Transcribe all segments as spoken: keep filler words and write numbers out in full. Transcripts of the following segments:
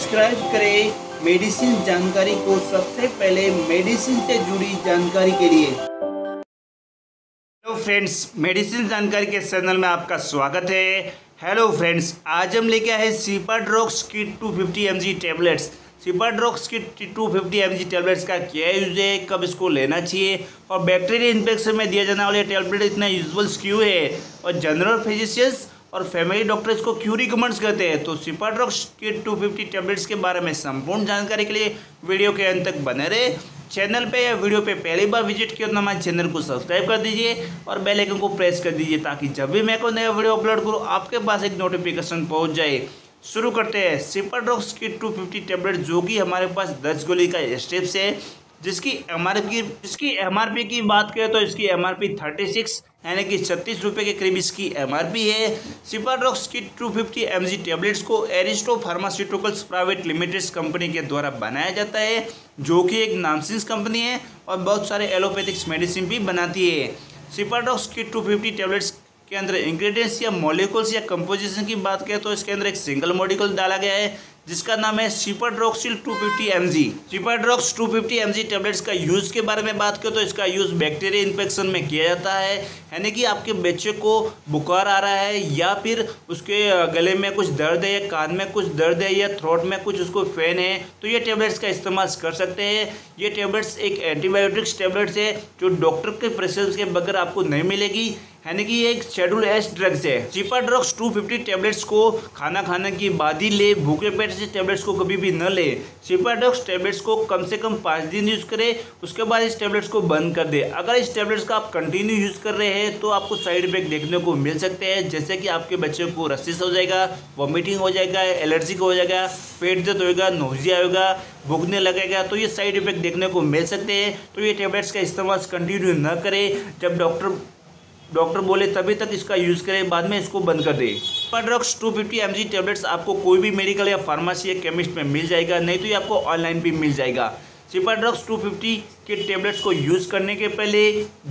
Subscribe करें medicine जानकारी को सबसे पहले मेडिसिन से जुड़ी जानकारी के लिए। हेलो फ्रेंड्स, मेडिसिन जानकारी के चैनल में आपका स्वागत है। हेलो फ्रेंड्स, आज हम लेके आए हैं सेफाड्रॉक्स की two fifty M G tablets. Cefadrox की two fifty M G tablets का क्या यूज है, कब इसको लेना चाहिए और बैक्टीरिया इन्फेक्शन में दिया जाने वाले टेबलेट इतना यूजफुल क्यों है और जनरल फिजिशियंस और फैमिली डॉक्टर इसको क्यों रिकमेंड्स करते हैं, तो सेफाड्रॉक्स के टू फिफ्टी टैबलेट्स के बारे में संपूर्ण जानकारी के लिए वीडियो के अंत तक बने रहे। चैनल पे या वीडियो पे पहली बार विजिट किया तो हमारे चैनल को सब्सक्राइब कर दीजिए और बेल आइकन को प्रेस कर दीजिए ताकि जब भी मैं कोई नया वीडियो अपलोड करूँ आपके पास एक नोटिफिकेशन पहुँच जाए। शुरू करते हैं। सेफाड्रॉक्स की टू फिफ्टी टैबलेट जो कि हमारे पास दस गोली का स्टेप्स है, जिसकी एम आर पी इसकी एम आर पी की बात करें तो इसकी M R P thirty six यानी कि छत्तीस रुपये के करीब इसकी एम आर पी है। सेफाड्रॉक्स की two fifty M G tablets को Aristo pharmaceuticals private limited company के द्वारा बनाया जाता है, जो कि एक नामसीन कंपनी है और बहुत सारे एलोपैथिक्स मेडिसिन भी बनाती है। सेफाड्रॉक्स की टू फिफ्टी टेबलेट्स के अंदर इंग्रेडिएंट्स या मॉलिक्यूल्स या कंपोजिशन की बात करें तो इसके अंदर एक सिंगल मॉलिक्यूल डाला गया है जिसका नाम है cefadroxil two fifty M G. Cefadrox two fifty M G tablets का यूज़ के बारे में बात करें तो इसका यूज़ बैक्टीरिया इन्फेक्शन में किया जाता है, यानी कि आपके बच्चे को बुखार आ रहा है या फिर उसके गले में कुछ दर्द है या कान में कुछ दर्द है या थ्रोट में कुछ उसको फेन है, तो ये टेबलेट्स का इस्तेमाल कर सकते हैं। ये टेबलेट्स एक एंटीबायोटिक्स टेबलेट्स है जो डॉक्टर के प्रेस्क्रिप्शन के बगैर आपको नहीं मिलेगी, यानी कि ये एक शेड्यूल एस ड्रग्स है। सेफाड्रॉक्स टू फिफ्टी टेबलेट्स को खाना खाने के बाद ही ले, भूखे पेट से टेबलेट्स को कभी भी न ले। सेफाड्रॉक्स टेबलेट्स को कम से कम पाँच दिन यूज़ करें, उसके बाद इस टेबलेट्स को बंद कर दे। अगर इस टेबलेट्स का आप कंटिन्यू यूज़ कर रहे हैं तो आपको साइड इफेक्ट देखने को मिल सकते हैं, जैसे कि आपके बच्चे को रसिस हो जाएगा, वॉमिटिंग हो जाएगा, एलर्जिक हो जाएगा, पेट दर्द होगा, नोजिया होगा, भूखने लगेगा, तो ये साइड इफेक्ट देखने को मिल सकते हैं। तो ये टेबलेट्स का इस्तेमाल कंटिन्यू न करें, जब डॉक्टर डॉक्टर बोले तभी तक इसका यूज़ करें, बाद में इसको बंद कर दें। Cefadrox two fifty M G tablets आपको कोई भी मेडिकल या फार्मेसी या केमिस्ट में मिल जाएगा, नहीं तो ये आपको ऑनलाइन भी मिल जाएगा। सेफाड्रॉक्स टू फिफ्टी के टेबलेट्स को यूज़ करने के पहले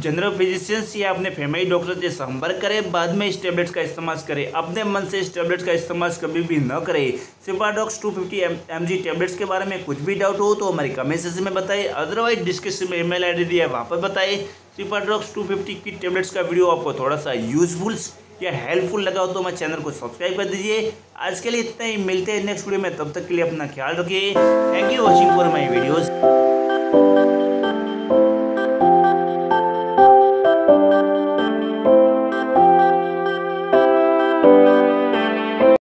जनरल फिजिशियंस या अपने फैमिली डॉक्टर से संपर्क करें, बाद में इस टेबलेट्स का इस्तेमाल करें। अपने मन से इस टेबलेट्स का इस्तेमाल कभी भी न करें। Cefadrox two fifty M G tablets के बारे में कुछ भी डाउट हो तो हमारी कमेंट सेक्शन में बताएं, अदरवाइज डिस्क्रिप्शन में ईमेल आईडी दिया है वहाँ पर बताएं। सेफाड्रॉक्स टू फिफ्टी की टेबलेट्स का वीडियो आपको थोड़ा सा यूजफुल या हेल्पफुल लगा हो तो हमारे चैनल को सब्सक्राइब कर दीजिए। आज के लिए इतना ही, मिलते हैं नेक्स्ट वीडियो में, तब तक के लिए अपना ख्याल रखिए। Thank you watching for my videos.